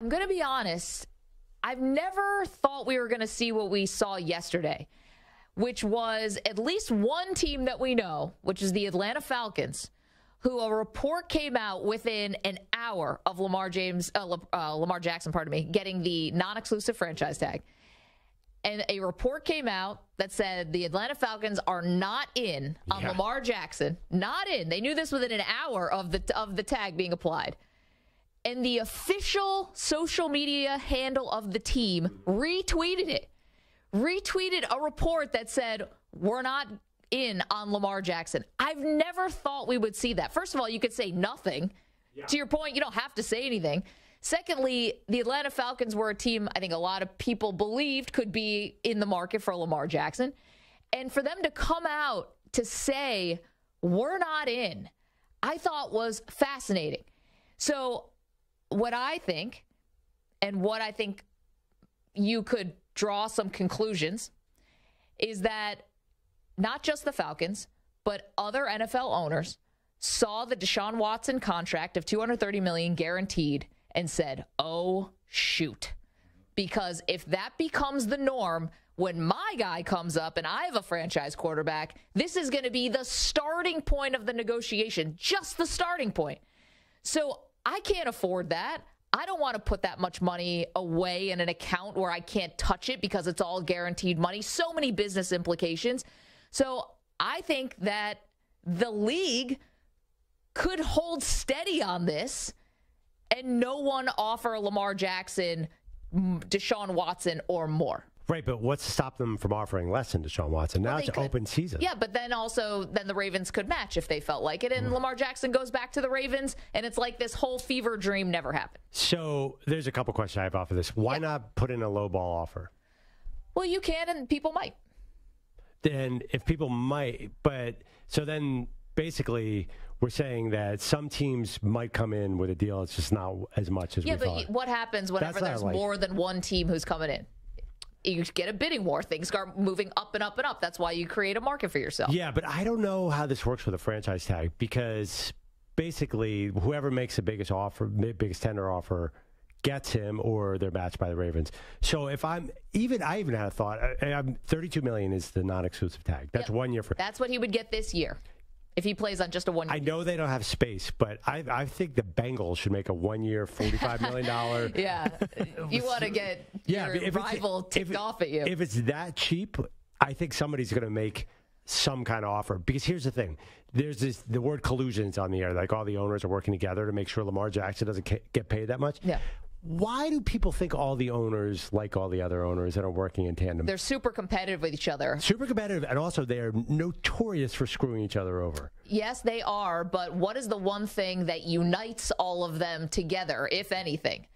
I'm going to be honest. I've never thought we were going to see what we saw yesterday, which was at least one team that we know, which is the Atlanta Falcons, who a report came out within an hour of Lamar Jackson, getting the non-exclusive franchise tag. And a report came out that said the Atlanta Falcons are not in on Lamar Jackson. Not in. They knew this within an hour of the tag being applied. And the official social media handle of the team retweeted it. Retweeted a report that said, we're not in on Lamar Jackson. I've never thought we would see that. First of all, you could say nothing. Yeah. To your point, you don't have to say anything. Secondly, the Atlanta Falcons were a team I think a lot of people believed could be in the market for Lamar Jackson. And for them to come out to say, we're not in, I thought was fascinating. So what I think, and what I think you could draw some conclusions, is that not just the Falcons, but other NFL owners saw the Deshaun Watson contract of $230 million guaranteed and said, oh, shoot. Because if that becomes the norm, when my guy comes up and I have a franchise quarterback, this is going to be the starting point of the negotiation, just the starting point. So I can't afford that. I don't want to put that much money away in an account where I can't touch it because it's all guaranteed money. So many business implications. So I think that the league could hold steady on this and no one offer Lamar Jackson, Deshaun Watson, or more. Right, but what's to stop them from offering less than Deshaun Watson? Now it's open season. Yeah, but then also the Ravens could match if they felt like it, and Lamar Jackson goes back to the Ravens, and it's like this whole fever dream never happened. So there's a couple questions I have off of this. Why not put in a low ball offer? Well, you can, and people might. Then if people might, but so then basically we're saying that some teams might come in with a deal. It's just not as much as we thought. Yeah, but what happens whenever there's more than one team who's coming in? You get a bidding war. Things start moving up and up and up. That's why you create a market for yourself. Yeah, but I don't know how this works with a franchise tag, because basically whoever makes the biggest offer, biggest tender offer, gets him, or they're matched by the Ravens. So if I even had a thought. I'm $32 million is the non-exclusive tag. That's 1 year for. That's what he would get this year if he plays on just a one-year. I know they don't have space, but I think the Bengals should make a one-year, $45 million. Yeah. You want to get your rival ticked off at you. If it's that cheap, I think somebody's going to make some kind of offer. Because here's the thing. There's the word collusions on the air. Like all the owners are working together to make sure Lamar Jackson doesn't get paid that much. Yeah. Why do people think all the owners like all the other owners that are working in tandem? They're super competitive with each other. Super competitive, and also they are notorious for screwing each other over. Yes, they are, but what is the one thing that unites all of them together, if anything?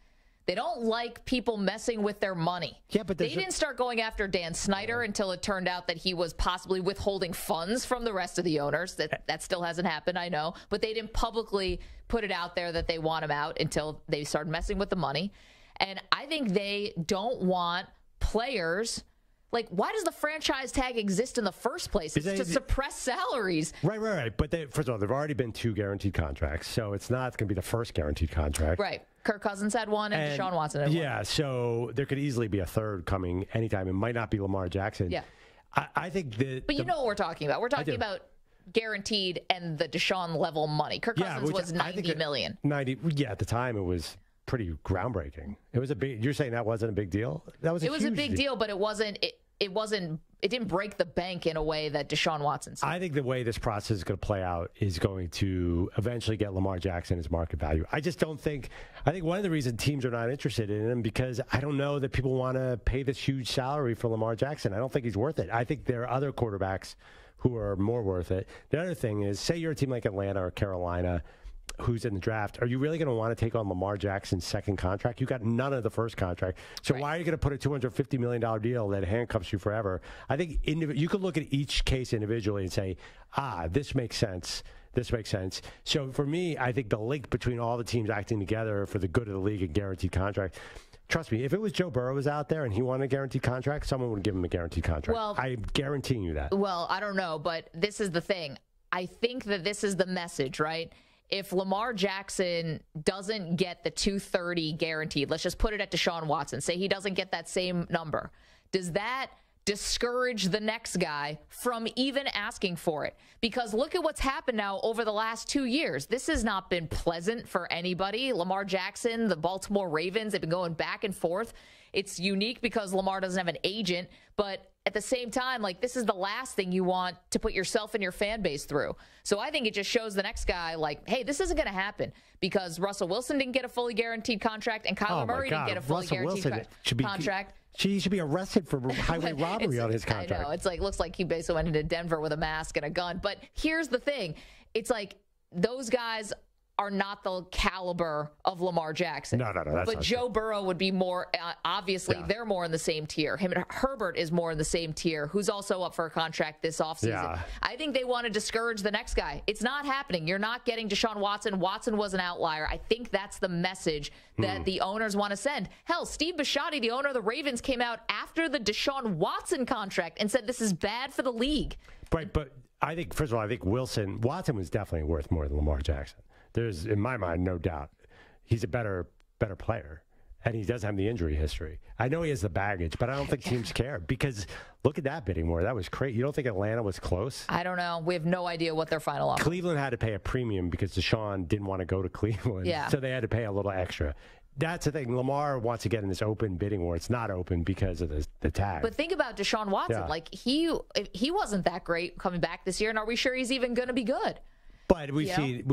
They don't like people messing with their money. Yeah, but they didn't start going after Dan Snyder until it turned out that he was possibly withholding funds from the rest of the owners. That still hasn't happened, I know. But they didn't publicly put it out there that they want him out until they started messing with the money. And I think they don't want players. Like, why does the franchise tag exist in the first place? It's to suppress salaries. Right. But first of all, there have already been two guaranteed contracts, so it's not going to be the first guaranteed contract. Right. Kirk Cousins had one, and Deshaun Watson had one. Yeah, so there could easily be a third coming anytime. It might not be Lamar Jackson. Yeah. I think that... But you know what we're talking about. We're talking about guaranteed and the Deshaun level money. Kirk Cousins was $90 million. 90, yeah, at the time it was... pretty groundbreaking. It was a big. You're saying that wasn't a big deal? That was. It was a big deal, but it wasn't. It wasn't. It didn't break the bank in a way that Deshaun Watson said. I think the way this process is going to play out is going to eventually get Lamar Jackson his market value. I just don't think. I think one of the reasons teams are not interested in him because I don't know that people want to pay this huge salary for Lamar Jackson. I don't think he's worth it. I think there are other quarterbacks who are more worth it. The other thing is, say you're a team like Atlanta or Carolina, who's in the draft, are you really going to want to take on Lamar Jackson's second contract? You got none of the first contract. So why are you going to put a $250 million deal that handcuffs you forever? I think you could look at each case individually and say, this makes sense. This makes sense. So for me, I think the link between all the teams acting together for the good of the league and guaranteed contract. Trust me, if it was Joe Burrow was out there and he wanted a guaranteed contract, someone would give him a guaranteed contract. Well, I'm guaranteeing you that. Well, I don't know, but this is the thing. I think that this is the message, right? if Lamar Jackson doesn't get the 230 guaranteed, let's just put it at Deshaun Watson, say he doesn't get that same number, does that discourage the next guy from even asking for it? Because look at what's happened now over the last 2 years. This has not been pleasant for anybody. Lamar Jackson, the Baltimore Ravens, they've been going back and forth. It's unique because Lamar doesn't have an agent, but at the same time, like, this is the last thing you want to put yourself and your fan base through. So I think it just shows the next guy, like, hey, this isn't going to happen, because Russell Wilson didn't get a fully guaranteed contract and Kyler Murray didn't get a fully guaranteed contract. She should be arrested for highway robbery on his contract. I know. It's like, looks like he basically went into Denver with a mask and a gun. But here's the thing. It's like those guys are not the caliber of Lamar Jackson. No. That's but Joe Burrow would be more, obviously, they're more in the same tier. Him and Herbert is more in the same tier, who's also up for a contract this offseason. Yeah. I think they want to discourage the next guy. It's not happening. You're not getting Deshaun Watson. Watson was an outlier. I think that's the message that the owners want to send. Hell, Steve Bisciotti, the owner of the Ravens, came out after the Deshaun Watson contract and said this is bad for the league. Right, but I think, first of all, I think Watson was definitely worth more than Lamar Jackson. There's, in my mind, no doubt. He's a better player, and he doesn't have the injury history. I know he has the baggage, but I don't think teams care, because look at that bidding war. That was crazy. You don't think Atlanta was close? I don't know. We have no idea what their final offer. Cleveland had to pay a premium because Deshaun didn't want to go to Cleveland, so they had to pay a little extra. That's the thing. Lamar wants to get in this open bidding war. It's not open because of the tag. But think about Deshaun Watson. Yeah. Like, he wasn't that great coming back this year, and are we sure he's even going to be good? But he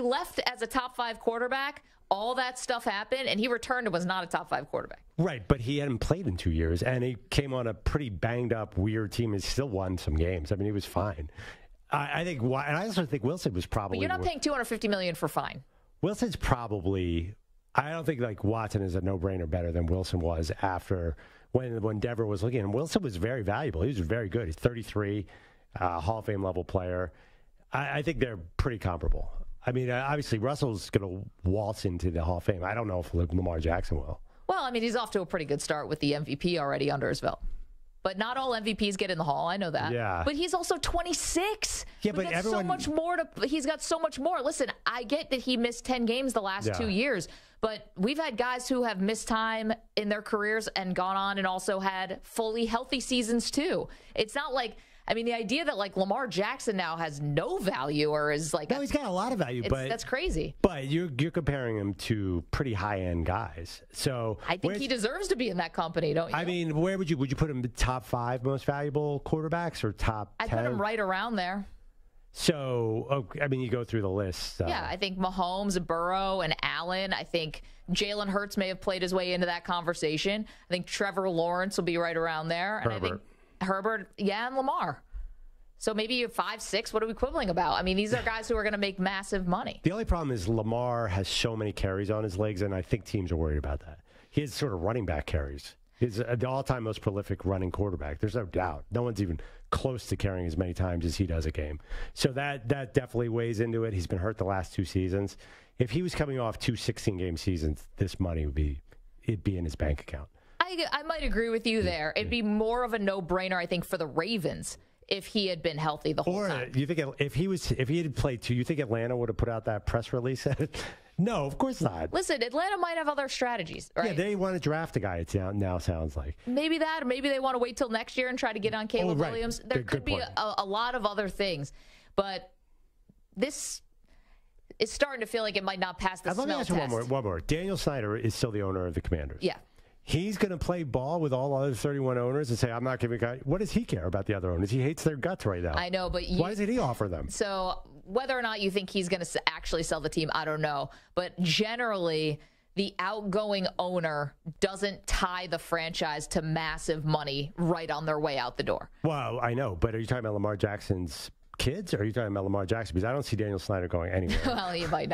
left as a top five quarterback. All that stuff happened, and he returned and was not a top five quarterback. Right, but he hadn't played in 2 years, and he came on a pretty banged up, weird team and still won some games. I mean, he was fine. I think, and I also think Wilson was probably. But you're not paying $250 million for fine. Wilson's probably. I don't think, like, Watson is a no-brainer better than Wilson was after when Denver was looking. And Wilson was very valuable. He was very good. He's 33, Hall of Fame level player. I think they're pretty comparable. I mean, obviously, Russell's going to waltz into the Hall of Fame. I don't know if Lamar Jackson will. Well, I mean, he's off to a pretty good start with the MVP already under his belt. But not all MVPs get in the Hall. I know that. Yeah. But he's also 26. Yeah, but everyone... He's got so much more. Listen, I get that he missed 10 games the last 2 years, but we've had guys who have missed time in their careers and gone on and also had fully healthy seasons, too. It's not like... I mean, the idea that, like, Lamar Jackson now has no value or is like... No, he's got a lot of value, but... That's crazy. But you're comparing him to pretty high-end guys, so... I think he deserves to be in that company, don't you? I mean, where would you... Would you put him in the top 5 most valuable quarterbacks or top 10? I'd put him right around there. So, I mean, you go through the list. Yeah, I think Mahomes, Burrow, and Allen. I think Jalen Hurts may have played his way into that conversation. I think Trevor Lawrence will be right around there. Herbert. And I think... Herbert, and Lamar. So maybe you're 5, 6. What are we quibbling about? I mean, these are guys who are going to make massive money. The only problem is Lamar has so many carries on his legs, and I think teams are worried about that. He has sort of running back carries. He's the all-time most prolific running quarterback. There's no doubt. No one's even close to carrying as many times as he does a game. So that definitely weighs into it. He's been hurt the last 2 seasons. If he was coming off 2 16-game seasons, this money would be in his bank account. I might agree with you there. It'd be more of a no-brainer, I think, for the Ravens if he had been healthy the whole time. Or you think if he had played 2, you think Atlanta would have put out that press release? No, of course not. Listen, Atlanta might have other strategies, right? Yeah, they want to draft a guy, it now sounds like. Maybe that, or maybe they want to wait till next year and try to get on Caleb Williams. There could be a lot of other things, but this... is starting to feel like it might not pass the smell test. Let me ask you one more. Daniel Snyder is still the owner of the Commanders. Yeah. He's going to play ball with all other 31 owners and say, I'm not giving a guy. What does he care about the other owners? He hates their guts right now. I know, but why did he offer them? So whether or not you think he's going to actually sell the team, I don't know. But generally, the outgoing owner doesn't tie the franchise to massive money right on their way out the door. Well, I know, but are you talking about Lamar Jackson's kids, or are you talking about Lamar Jackson? Because I don't see Daniel Snyder going anywhere. Well, you might not.